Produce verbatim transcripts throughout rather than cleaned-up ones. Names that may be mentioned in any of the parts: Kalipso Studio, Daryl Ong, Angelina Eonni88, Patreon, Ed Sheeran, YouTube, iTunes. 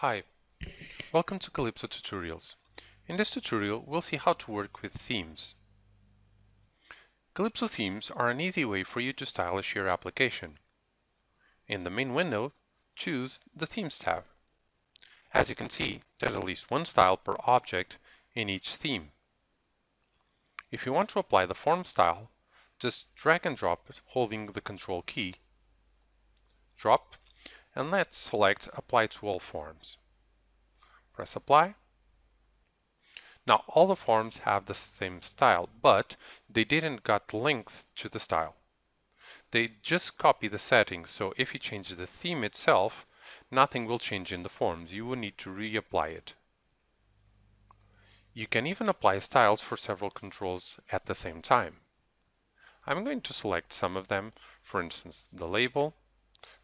Hi, welcome to Kalipso Tutorials. In this tutorial, we'll see how to work with themes. Kalipso themes are an easy way for you to stylish your application. In the main window, choose the Themes tab. As you can see, there's at least one style per object in each theme. If you want to apply the form style, just drag and drop it holding the Control key, drop, and let's select Apply to all forms. Press Apply. Now all the forms have the same style, but they didn't got linked to the style. They just copy the settings, so if you change the theme itself, nothing will change in the forms. You will need to reapply it. You can even apply styles for several controls at the same time. I'm going to select some of them, for instance, the label,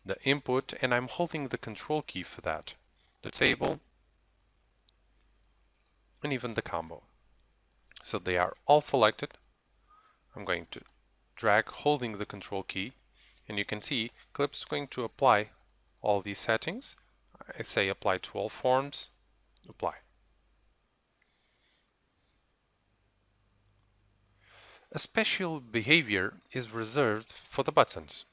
the input, and I'm holding the Control key for that, the table, and even the combo. So they are all selected. I'm going to drag holding the Control key, and you can see Kalipso is going to apply all these settings. I say apply to all forms, apply. A special behavior is reserved for the buttons.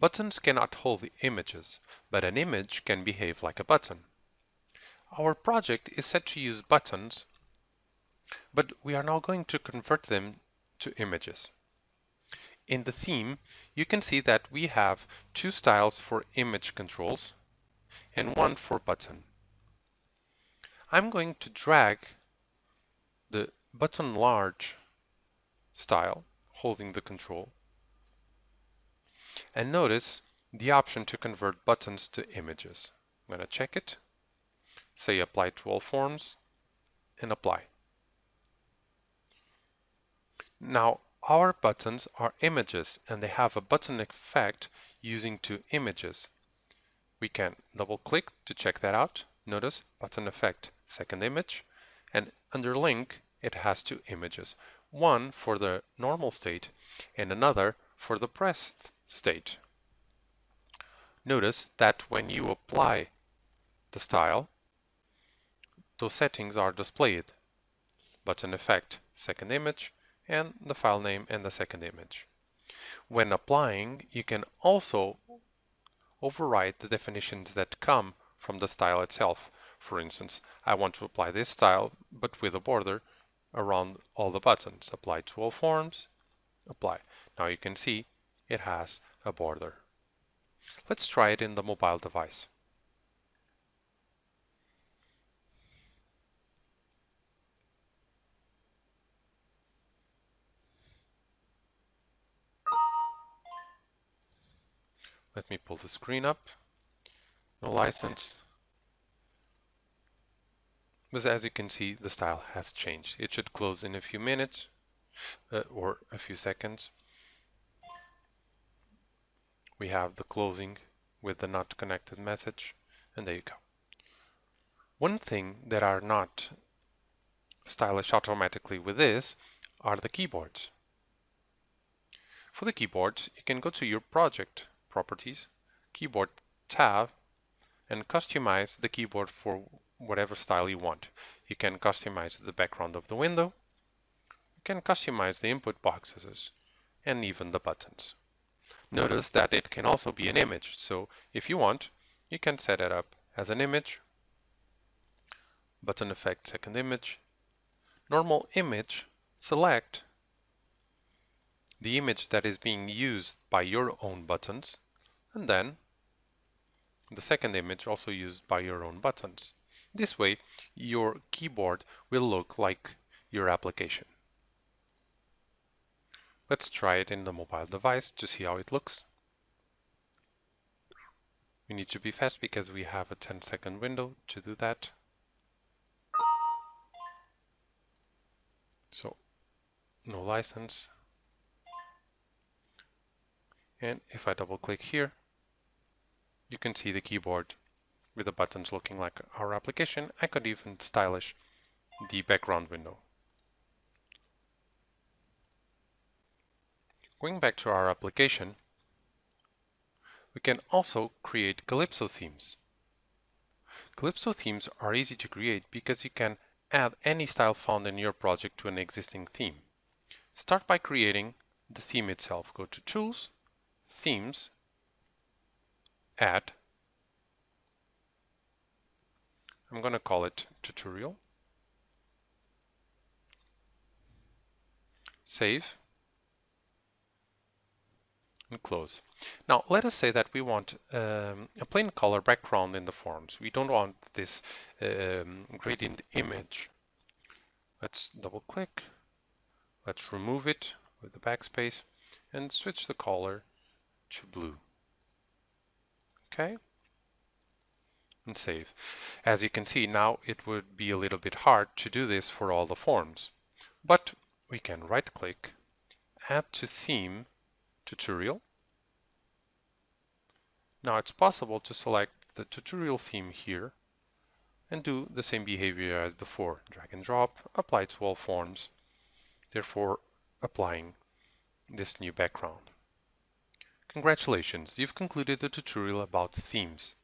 Buttons cannot hold images, but an image can behave like a button. Our project is set to use buttons, but we are now going to convert them to images. In the theme, you can see that we have two styles for image controls and one for button. I'm going to drag the button large style, holding the Control, and notice the option to convert buttons to images. I'm going to check it, say apply to all forms, and apply. Now our buttons are images and they have a button effect using two images. We can double click to check that out. Notice button effect, second image, and under link it has two images, one for the normal state and another for the pressed state. Notice that when you apply the style, those settings are displayed. Button effect, second image, and the file name and the second image. When applying, you can also override the definitions that come from the style itself. For instance, I want to apply this style, but with a border around all the buttons. Apply to all forms, apply. Now you can see it has a border. Let's try it in the mobile device. Let me pull the screen up. No license. But as you can see, the style has changed. It should close in a few minutes uh, or a few seconds. We have the closing with the not connected message, and there you go. One thing that are not stylish automatically with this are the keyboards. For the keyboards, you can go to your project, Properties, Keyboard tab, and customize the keyboard for whatever style you want. You can customize the background of the window, you can customize the input boxes, and even the buttons. Notice that it can also be an image, so if you want, you can set it up as an image, button effect, second image, normal image, select the image that is being used by your own buttons, and then the second image also used by your own buttons. This way, your keyboard will look like your application. Let's try it in the mobile device to see how it looks. We need to be fast because we have a ten second window to do that. So, no license. And if I double click here, you can see the keyboard with the buttons looking like our application. I could even stylish the background window. Going back to our application, we can also create Kalipso themes. Kalipso themes are easy to create because you can add any style found in your project to an existing theme. Start by creating the theme itself. Go to Tools, Themes, Add. I'm going to call it Tutorial. Save and close. Now let us say that we want um, a plain color background in the forms. We don't want this um, gradient image. Let's double click. Let's remove it with the backspace and switch the color to blue. Okay. And save. As you can see, now it would be a little bit hard to do this for all the forms, but we can right click, add to theme, tutorial. Now it's possible to select the tutorial theme here and do the same behavior as before. Drag and drop, apply to all forms, therefore applying this new background. Congratulations, you've concluded the tutorial about themes.